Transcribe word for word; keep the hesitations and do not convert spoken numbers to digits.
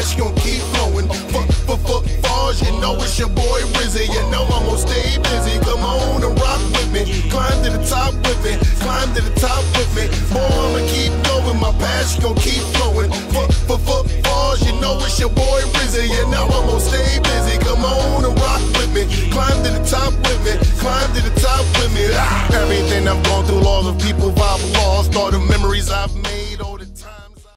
ride, she gon' keep flowing. Fuck, fuck, fuck, Fars, you know it's your boy Rizzy. You know I'm gon' stay busy. Come on and rock with me. Climb to the top with me. Climb to the top.